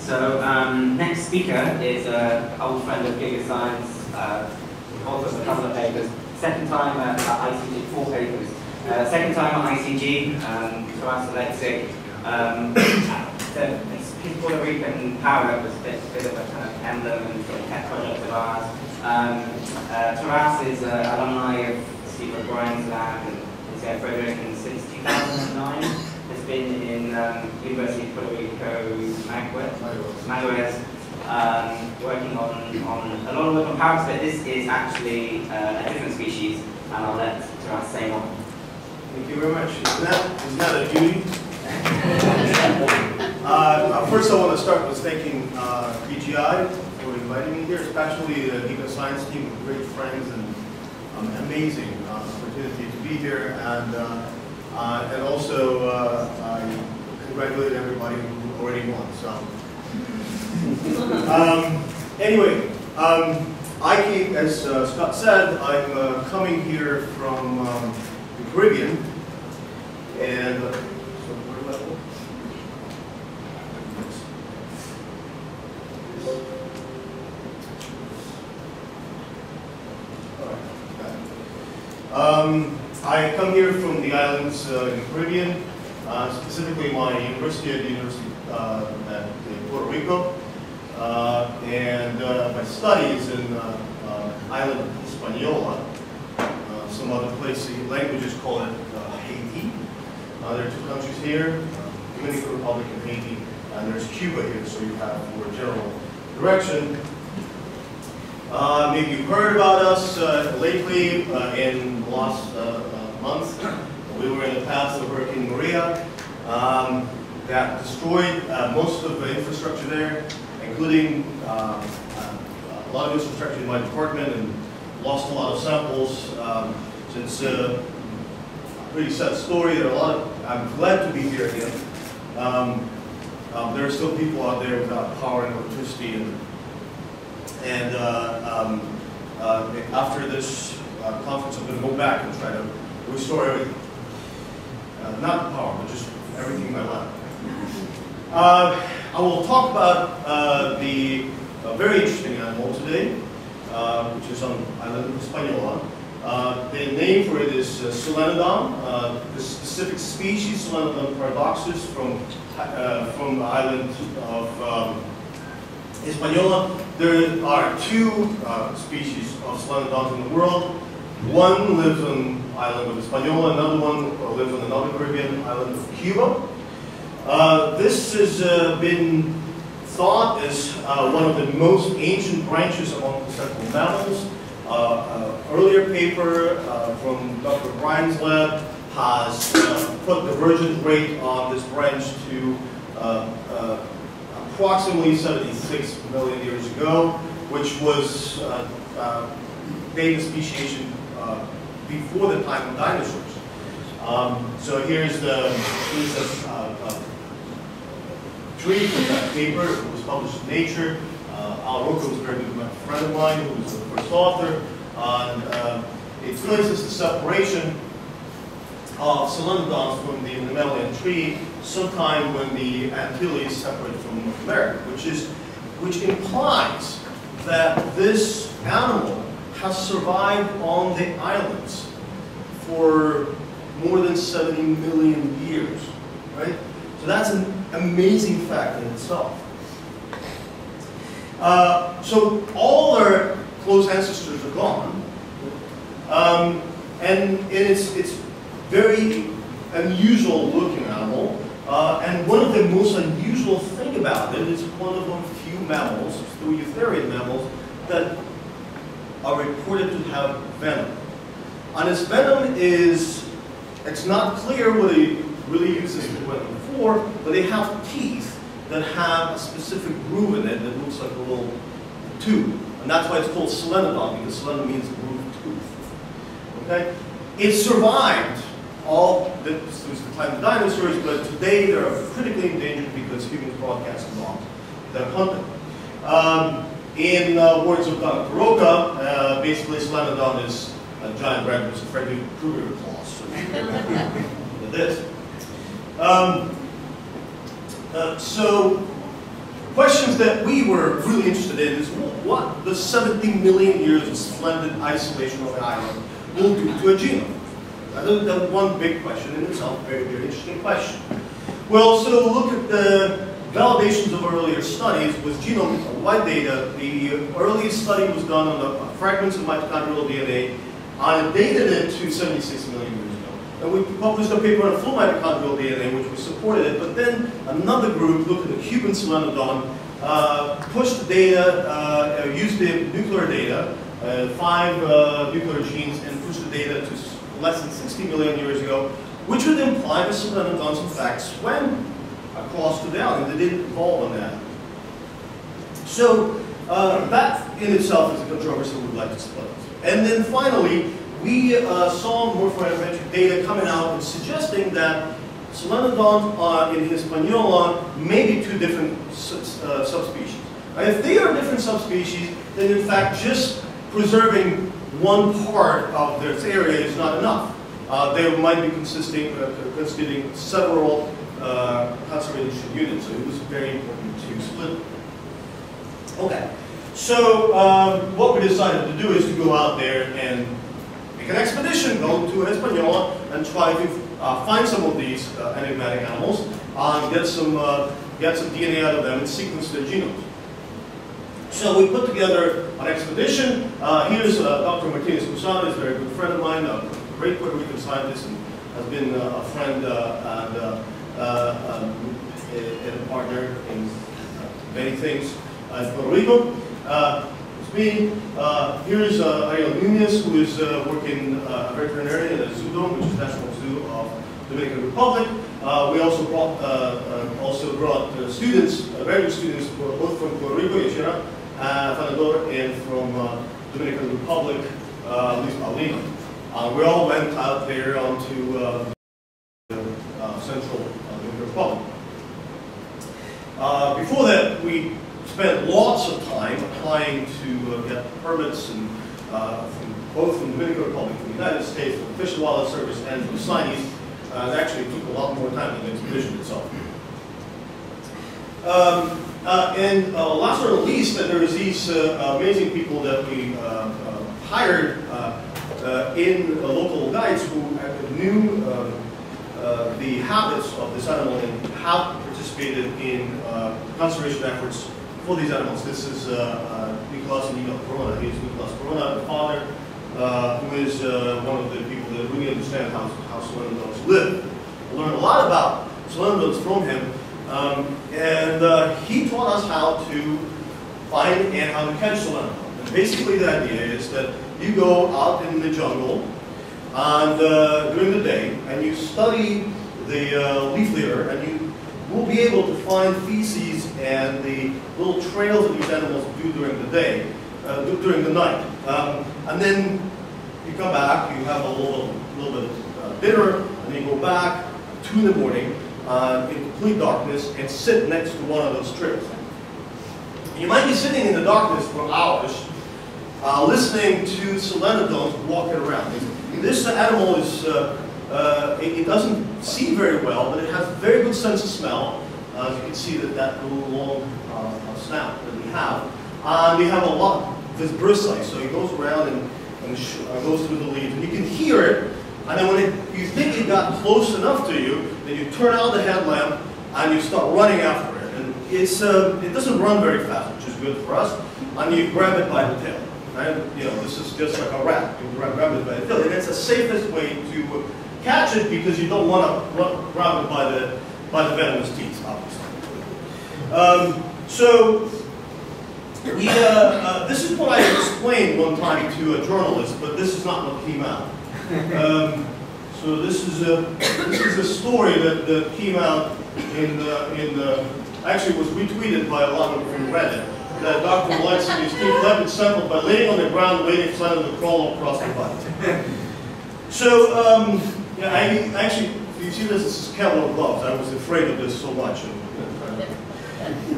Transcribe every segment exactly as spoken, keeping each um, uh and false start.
So um, next speaker is an old friend of GigaScience, uh, author of a couple of papers, second time at I C G, four papers, uh, second time at I C G, um, Taras Oleksyk. Um, so it's Puerto Rican power was a bit, bit of a kind of emblem and sort of pet project of ours. Um, uh, Taras is an uh, alumni of Steve O'Brien's lab and Jose Frederick, and since two thousand nine. Been in um, University of Puerto Rico, Mayagüez, um, working on, on a lot of work on parrots, but this is actually uh, a different species, and I'll let Taras say more. Thank you very much. Isn't that, isn't that a beauty? uh, first, I want to start with thanking uh, P G I for inviting me here, especially the GigaScience team, with great friends, and um, amazing uh, opportunity to be here. And. Uh, Uh, and also, uh, I congratulate everybody who already won, so. um, anyway, um, I came, as uh, Scott said, I'm uh, coming here from um, the Caribbean, and uh, so water level. All right, got it. Um, I come here from the islands uh, in the Caribbean, uh, specifically my university at the University uh, at Puerto Rico, uh, and uh, my studies in the uh, uh, island of Hispaniola. Uh, some other places, languages call it uh, Haiti. Uh, there are two countries here, uh, Dominican Republic and Haiti, and there's Cuba here, so you have more general direction. Uh, maybe you've heard about us uh, lately uh, in the last uh, uh, month. We were in the path of Hurricane Maria um, that destroyed uh, most of the infrastructure there, including uh, uh, a lot of infrastructure in my department, and lost a lot of samples. Um, so it's a pretty sad story. There are a lot of, I'm glad to be here again. Um, um, there are still people out there without power and electricity. And, And uh, um, uh, after this uh, conference, I'm going to go back and try to restore everything. Uh, not power, but just everything in my lab. Uh, I will talk about uh, the uh, very interesting animal today, uh, which is on Island of Hispaniola. Uh, the name for it is uh, Solenodon, uh, the specific species, Solenodon paradoxus, from, uh, from the island of um, Hispaniola. There are two uh, species of Solenodons in the world. One lives on the island of Hispaniola, another one lives on another Caribbean island of Cuba. Uh, this has uh, been thought as uh, one of the most ancient branches among placental mammals. Uh, uh, earlier paper uh, from Doctor Brian's lab has uh, put the virgin rate on this branch to uh, uh, approximately seventy-six million years ago, which was uh, uh, data speciation uh, before the time of dinosaurs. Um, so here's the here's a, uh, a tree from that paper. It was published in Nature. Uh, Al Roca was a very good friend of mine, who was the first author. And uh, it traces the separation of Solenodons from the mammalian tree sometime when the Antilles separate from North America, which is, which implies that this animal has survived on the islands for more than seventy million years, right? So that's an amazing fact in itself. Uh, so all our close ancestors are gone, um, and it's it's very unusual looking animal. Uh, and one of the most unusual thing about it is one of the few mammals, the Eutherian mammals, that are reported to have venom. And its venom is, it's not clear whether it really uses the venom before, but they have teeth that have a specific groove in it that looks like a little tube. And that's why it's called Solenodon, because Solenodon means grooved tooth. Okay? It survived all the, since the time of dinosaurs, but today they are critically endangered because humans broadcast along their content. Um, in uh, words of Doctor Roca, uh, basically Solenodon is a giant rabbit with Freddy Krueger claws. It is. Um, uh, so questions that we were really interested in is what the seventeen million years of splendid isolation of an island will do to a genome. That's one big question in itself, very, very interesting question. We also look at the validations of earlier studies with genome-wide data. The earliest study was done on the fragments of mitochondrial D N A on dated to seventy-six million years ago. And we published a paper on full mitochondrial D N A, which we supported it. But then another group looked at the Cuban Solenodon, uh, pushed the data, uh, used the nuclear data, uh, five uh, nuclear genes, and pushed the data to less than sixty million years ago, which would imply the Solenodons, in fact, swam across the island. They didn't evolve on that. So uh, that in itself is a controversy we would like to split. And then finally, we uh, saw morphoanometric data coming out and suggesting that Solenodons uh, in Hispaniola may be two different subs uh, subspecies. And if they are different subspecies, then in fact just preserving one part of their area is not enough. Uh, they might be consisting, uh, constituting several uh, conservation units, so it was very important to split. Okay. So um, what we decided to do is to go out there and make an expedition, go to Hispaniola and try to uh, find some of these uh, enigmatic animals uh, and get some, uh, get some D N A out of them and sequence their genomes. So we put together an expedition. Uh, here's uh, Doctor Martinez-Musada, is a very good friend of mine, a great Puerto Rican scientist, and has been uh, a friend uh, and uh, uh, um, a, a partner in many things in Puerto Rico. Uh, it's me. Uh, here's uh, Ariel Nunez, who is uh, working uh, veterinarian at Zoodome, which is National Zoo of Dominican Republic. Uh, we also brought, uh, uh, also brought uh, students, uh, very good students, both from Puerto Rico, Yashira Fanador, and from uh, Dominican Republic, uh, Luis Paulino. Uh, we all went out there onto uh, uh, Central uh, Dominican Republic. Uh, before that, we spent lots of time applying to uh, get permits and, uh, from both from the Dominican Republic, from the United States, from the Fish and Wildlife Service, and from scientists. Uh, it actually took a lot more time than the expedition itself. Um, uh, and uh, last but not least, that there is these uh, amazing people that we uh, uh, hired uh, uh, in uh, local guides who knew uh, uh, the habits of this animal and how participated in uh, conservation efforts for these animals. This is uh, uh, Nicolás and Nicolás Corona. He is Nicolás Corona, the father, uh, who is uh, one of the people that really understand how, how Solenodons live. I learned a lot about Solenodons from him, um, and uh, he taught us how to find and how to catch Solenodons. And basically the idea is that you go out in the jungle and, uh, during the day, and you study the uh, leaf litter, and you we'll be able to find feces and the little trails that these animals do during the day, uh, do during the night. Um, and then you come back, you have a little, little bit of uh, dinner, and then you go back two in the morning uh, in complete darkness and sit next to one of those trails. You might be sitting in the darkness for hours, uh, listening to Solenodons walking around. This animal is uh, Uh, it, it doesn't see very well, but it has a very good sense of smell. Uh, you can see that that little long uh, snout that we have. Uh, we have a lot of vibrissae, so it goes around and, and sh uh, goes through the leaves, and you can hear it. And then when it, you think it got close enough to you, then you turn out the headlamp and you start running after it. And it's uh, it doesn't run very fast, which is good for us. And you grab it by the tail. Right? You know, this is just like a rat. You grab it by the tail, and it's the safest way to Uh, catch it, because you don't want to run, grab it by the, by the venomous teeth, obviously. Um, so, we, uh, uh, this is what I explained one time to a journalist, but this is not what came out. Um, so this is, a, this is a story that, that came out in the, in the, actually was retweeted by a lot of people from Reddit, that Doctor Oleksyk is left sampled by laying on the ground waiting for them to crawl across the body. So, um, yeah, I actually, you see this, this is Kevlar gloves. I was afraid of this so much.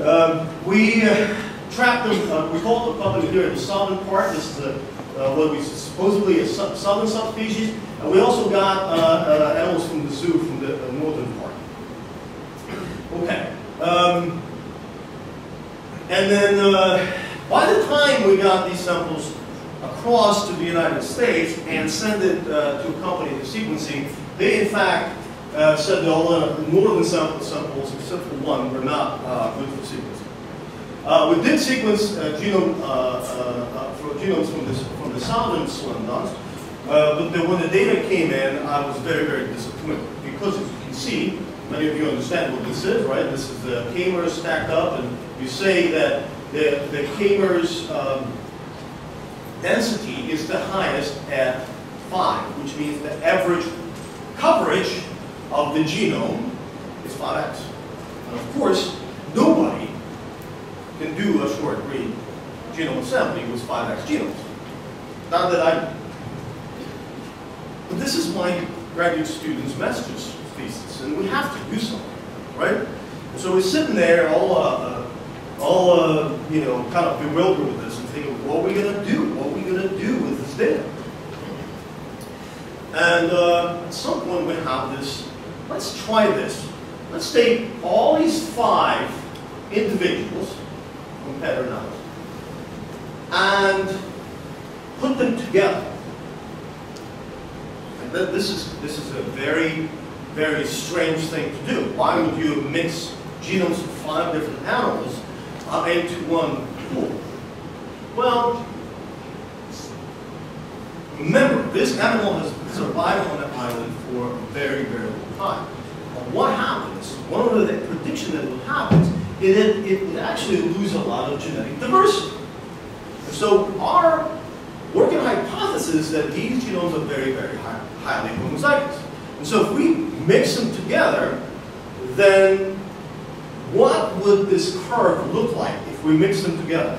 Um, we uh, trapped them, uh, we called the company here in the southern part. This is the, uh, what we supposedly a sub southern subspecies. And we also got uh, uh, animals from the zoo from the uh, northern part. Okay. Um, And then uh, by the time we got these samples across to the United States and sent it uh, to a company for sequencing, they in fact uh, said that all the northern sample samples, except for one, were not uh, good for sequencing. Uh, we did sequence uh, genome, uh, uh, for genomes from, this, from the southern Solenodons, uh, but then when the data came in, I was very, very disappointed. Because as you can see, many of you understand what this is, right? This is the K-mers stacked up, and you say that the, the K-mers um, density is the highest at five, which means the average coverage of the genome is five x. And of course, nobody can do a short read genome assembly with five x genomes. Not that I, but this is my graduate student's master's thesis, and we have to do something, right? And so we're sitting there all, uh, all uh, you know, kind of bewildered with this and thinking, what are we gonna do? What are we gonna do with this data? And uh, at some point we have this, let's try this. Let's take all these five individuals, compare now, and put them together. And th this is this is a very, very strange thing to do. Why would you mix genomes of five different animals uh, into one pool? Well, remember, this animal has survived on an island for a very, very long time. But what happens? One of the predictions that will happen is that it would actually lose a lot of genetic diversity. So our working hypothesis is that these genomes are very, very high, highly homozygous. And so if we mix them together, then what would this curve look like if we mix them together?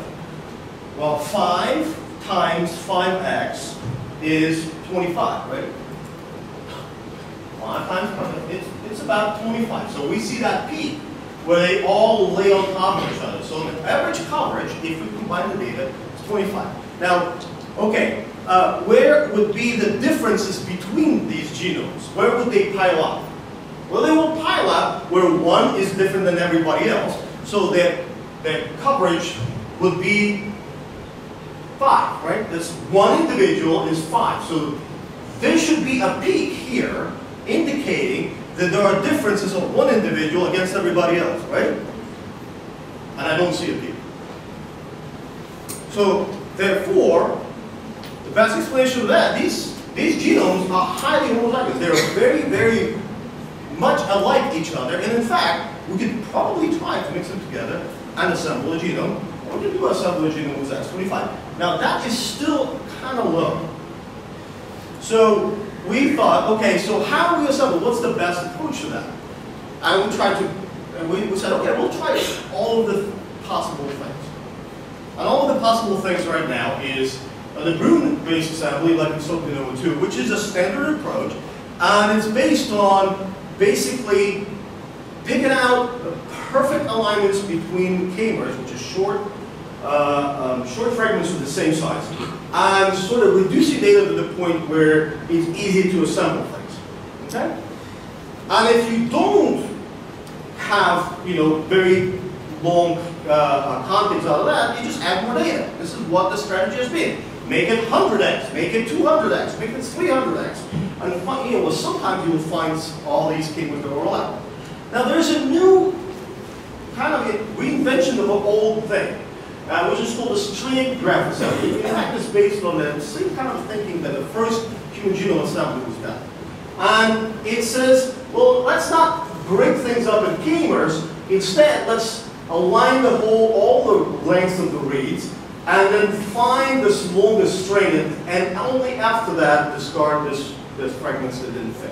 Well, five times five x is twenty-five, right? five times five, it's, it's about twenty-five. So we see that peak where they all lay on top of each other. So the average coverage, if we combine the data, is twenty-five. Now, okay, uh, where would be the differences between these genomes? Where would they pile up? Well, they will pile up where one is different than everybody else. So their, their coverage would be five, right? This one individual is five. So there should be a peak here indicating that there are differences of one individual against everybody else, right? And I don't see a peak. So therefore, the best explanation of that, these, these genomes are highly homologous. They're very, very much alike each other. And in fact, we could probably try to mix them together and assemble a genome. Or we could do assemble a genome with X twenty-five. Now that is still kind of low. So we thought, okay, so how do we assemble? What's the best approach to that? And we tried to, and we, we said, okay, we'll try all of the possible things. And all of the possible things right now is uh, the Bruijn-based assembly, like in SOAP denovo two, which is a standard approach, and it's based on basically picking out the perfect alignments between K-mers, which is short, uh, um, short fragments of the same size, and sort of reducing data to the point where it's easy to assemble things. Okay? And if you don't have, you know, very long uh, contents out of that, you just add more data. This is what the strategy has been. Make it one hundred x, make it two hundred x, make it three hundred x. And you know, sometimes you will find all these K-mers that overlap. Now there's a new kind of a reinvention of an old thing, uh, which is called a string graph assembly. In fact, it's based on the same kind of thinking that the first human genome assembly was done. And it says, well, let's not break things up in K-mers. Instead, let's align the whole, all the lengths of the reads, and then find this longest string, and, and only after that discard this, this fragments that didn't fit.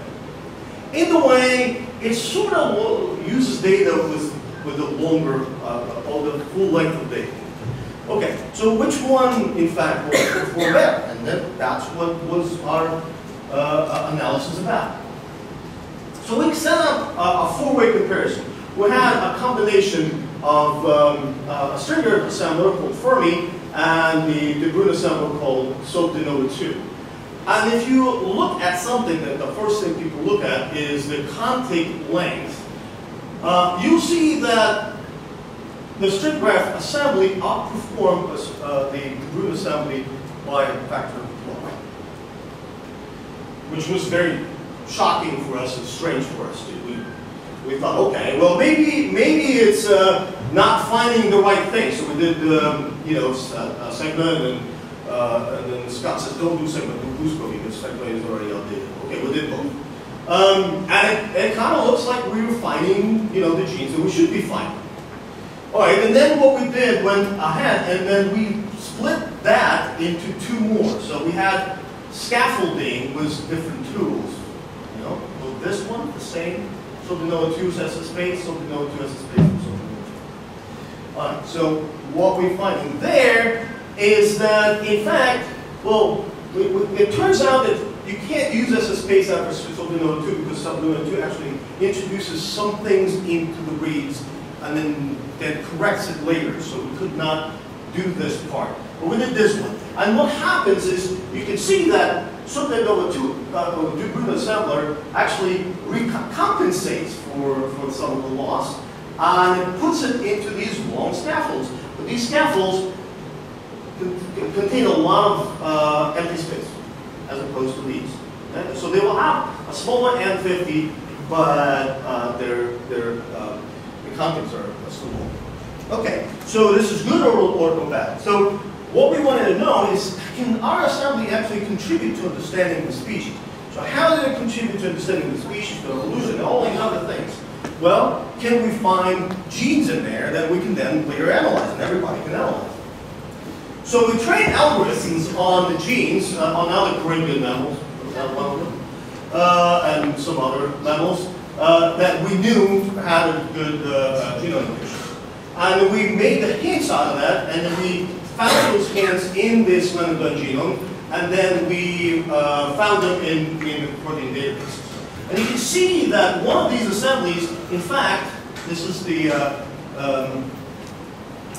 In the way, it sort of uses data with, with the longer, uh, or the full length of data. Okay, so which one, in fact, was performed better? And then that's what was our uh, analysis about. So we set up a, a four-way comparison. We had a combination of um, uh, a string graph assembler called Fermi and the De Bruijn assembler called SOAP denovo two. And if you look at something that the first thing people look at is the contact length, uh, you'll see that The string graph assembly outperformed uh, the root assembly by a factor of one, which was very shocking for us and strange for us. We, we thought, okay, well maybe maybe it's uh, not finding the right thing. So we did um, you know uh, segment and, uh, and then Scott says don't do segment, do boost coding because segment is already outdated. Okay, we did both, um, and it, it kind of looks like we were finding you know the genes that we should be finding. All right, and then what we did went ahead and then we split that into two more. So we had scaffolding with different tools. You know, well, this one the same. SOAPdenovo two is S S space, SOAPdenovo two is S S space. All right. So what we find in there is that in fact, well, we, we, it turns out that you can't use S S space after SOAPdenovo two because SOAPdenovo two actually introduces some things into the reads and then that corrects it later. So we could not do this part. But we did this one. And what happens is you can see that SOAPdenovo two uh, De Bruijn assembler actually recompensates for, for some of the loss and it puts it into these long scaffolds. But these scaffolds contain a lot of uh, empty space as opposed to these. Okay? So they will have a smaller N fifty, but uh, their, their uh, the contents are small. Okay, so this is good or, or bad? So what we wanted to know is, can our assembly actually contribute to understanding the species? So how did it contribute to understanding the species, the evolution, all these other things? Well, can we find genes in there that we can then later analyze, and everybody can analyze? So we train algorithms on the genes, uh, on other Caribbean mammals, uh, and some other mammals, uh, that we knew had a good uh, genome condition. And we made the hints out of that, and then we found those hints in this Solenodon genome, and then we uh, found them in, in the protein database. And you can see that one of these assemblies, in fact, this is the uh, um,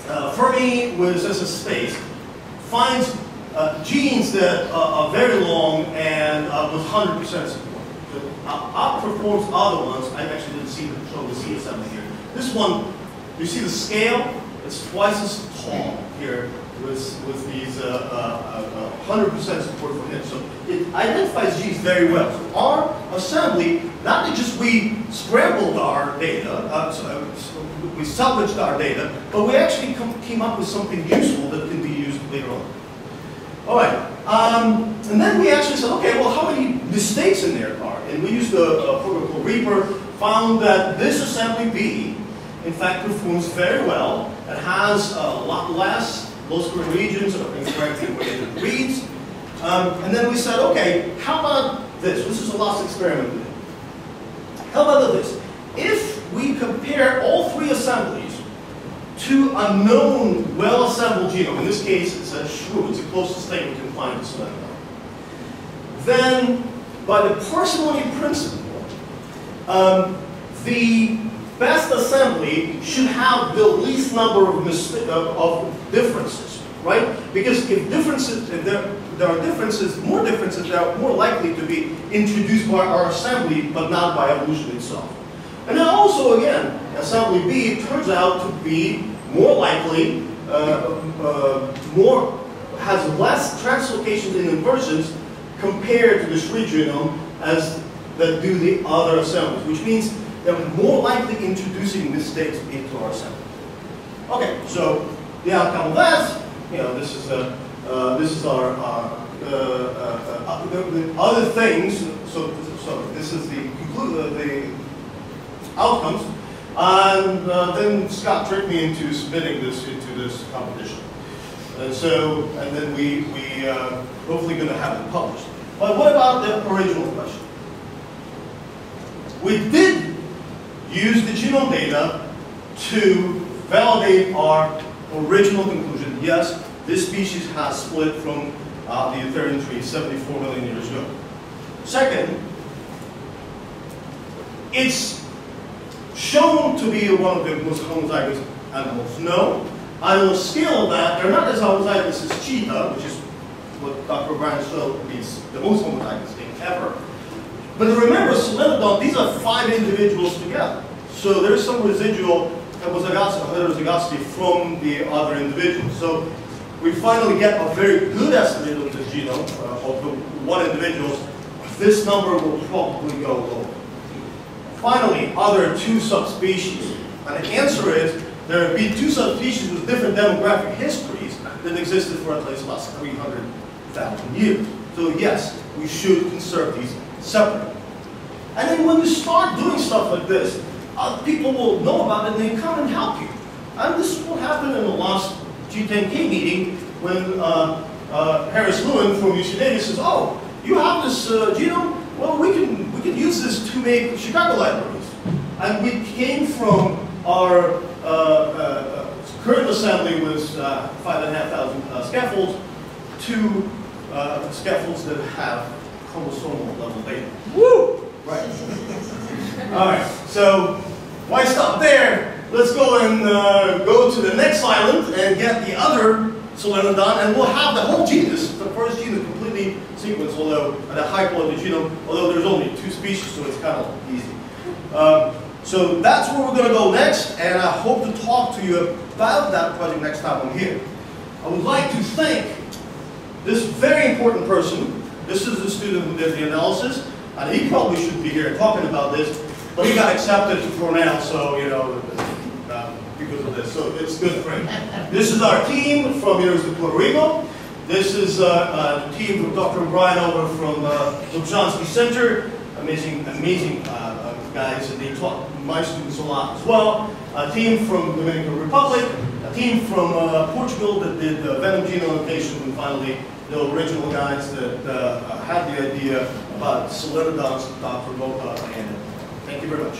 uh, Fermi with S S space, finds uh, genes that are, are very long and uh, with one hundred percent support. So uh, outperforms other ones. I actually didn't see the, show the C assembly here. This one, you see the scale, it's twice as tall here with, with these one hundred percent uh, uh, uh, support for him. So it identifies genes very well. So our assembly, not that just we scrambled our data, uh, so, so we salvaged our data, but we actually come, came up with something useful that can be used later on. All right, um, and then we actually said, okay, well, how many mistakes in there are? And we used a, a program called Reaper, found that this assembly B, in fact, performs very well. It has a lot less low-score regions of incorrectly weighted reads. Um, and then we said, okay, how about this? This is the last experiment we did. How about this? If we compare all three assemblies to a known, well-assembled genome, in this case, it's a shrew, it's the closest thing we can find to Solenodon, then by the parsimony principle, um, the best assembly should have the least number of, uh, of differences, right? Because if differences, if there, there are differences, more differences, they are more likely to be introduced by our assembly, but not by evolution itself. And then also, again, assembly B turns out to be more likely, uh, uh, more has less translocations and inversions compared to the shrew genome as that do the other assemblies, which means that we're more likely introducing mistakes into our sample. Okay, so the outcome of that, you know, this is a, uh, this is our, our uh, uh, uh, the, the other things. So, so this is the uh, the outcomes, and uh, then Scott tricked me into submitting this into this competition, and so and then we we uh, hopefully going to have it published. But what about the original question? We did use the genome data to validate our original conclusion. Yes, this species has split from uh, the Eutherian tree seventy-four million years ago. Second, it's shown to be one of the most homozygous animals. No, I will scale that. They're not as homozygous as cheetah, which is what Doctor Brian showed is the most homozygous thing ever. But remember, Solenodon, these are five individuals together. So there's some residual heterozygosity from the other individual. So we finally get a very good estimate of the genome uh, of the one individual's. This number will probably go low. Finally, are there two subspecies? And the answer is there would be two subspecies with different demographic histories that existed for at least the last three hundred thousand years. So yes, we should conserve these separate. And then when you start doing stuff like this, uh, people will know about it and they come and help you. And this is what happened in the last G ten K meeting when uh, uh, Harris Lewin from U C Davis says, oh, you have this uh, genome? Well, we can, we can use this to make Chicago libraries. And we came from our uh, uh, current assembly was uh, five and a half thousand uh, scaffolds to uh, scaffolds that have chromosomal level data. Woo! Right. All right, so why stop there? Let's go and uh, go to the next island and get the other Solenodon, and we'll have the whole genus, the first genus completely sequenced, although at a high quality genome, although there's only two species, so it's kind of easy. Um, so that's where we're going to go next, and I hope to talk to you about that project next time I'm here. I would like to thank this very important person. This is the student who did the analysis, and he probably shouldn't be here talking about this, but he got accepted for now, so you know. Because of this, so it's good for him. This is our team from University of Puerto Rico. This is uh, uh, the team from Doctor Brian over from uh, Lubchansky Center. Amazing, amazing uh, guys, and they taught my students a lot as well. A team from Dominican Republic, a team from uh, Portugal that did the venom genome notation, and finally the original guys that uh, had the idea about Solenodons, Doctor Mocha. And thank you very much.